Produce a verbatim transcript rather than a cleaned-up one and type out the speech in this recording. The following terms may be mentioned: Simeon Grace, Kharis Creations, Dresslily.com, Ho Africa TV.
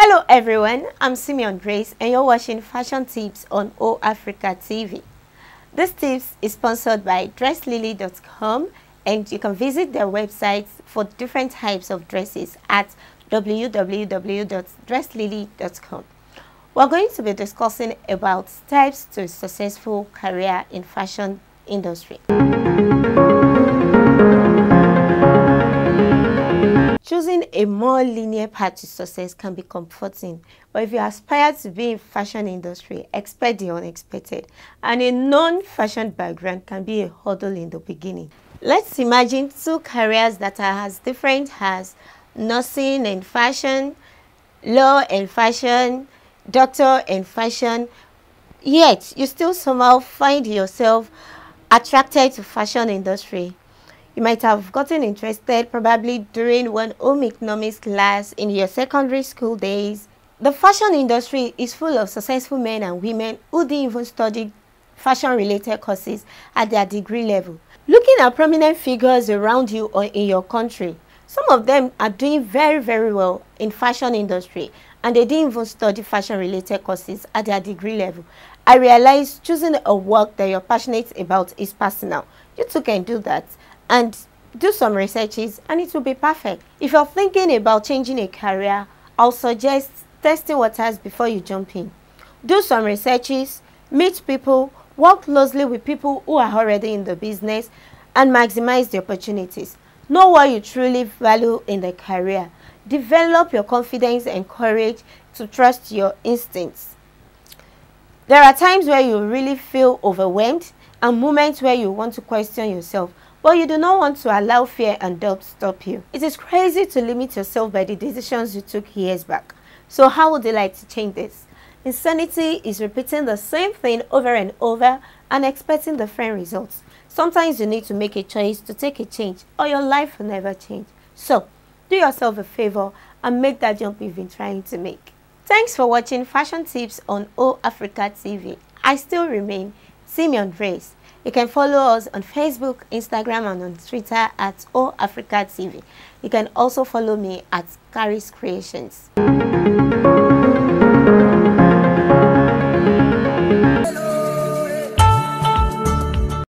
Hello everyone, I'm Simeon Grace and you're watching Fashion Tips on Ho Africa T V. This tips is sponsored by Dresslily dot com and you can visit their websites for different types of dresses at w w w dot dresslily dot com. We're going to be discussing about steps to a successful career in fashion industry. Choosing a more linear path to success can be comforting, but if you aspire to be in fashion industry, expect the unexpected, and a non-fashion background can be a hurdle in the beginning. Let's imagine two careers that are as different as nursing and fashion, law and fashion, doctor and fashion, yet you still somehow find yourself attracted to fashion industry. You might have gotten interested probably during one home economics class in your secondary school days. The fashion industry is full of successful men and women who didn't even study fashion-related courses at their degree level. Looking at prominent figures around you or in your country, some of them are doing very, very well in fashion industry and they didn't even study fashion-related courses at their degree level. I realize choosing a work that you're passionate about is personal. You too can do that. And do some researches and it will be perfect. If you're thinking about changing a career, I'll suggest testing waters before you jump in. Do some researches, meet people, work closely with people who are already in the business and maximize the opportunities. Know what you truly value in the career. Develop your confidence and courage to trust your instincts. There are times where you really feel overwhelmed and moments where you want to question yourself. But you do not want to allow fear and doubt stop you. It is crazy to limit yourself by the decisions you took years back. So how would you like to change this? Insanity is repeating the same thing over and over and expecting different results. Sometimes you need to make a choice to take a change or your life will never change. So do yourself a favor and make that jump you've been trying to make. Thanks for watching Fashion Tips on Ho Africa T V. I still remain Simeon Grace. You can follow us on Facebook, Instagram, and on Twitter at Ho Africa T V. You can also follow me at Kharis Creations.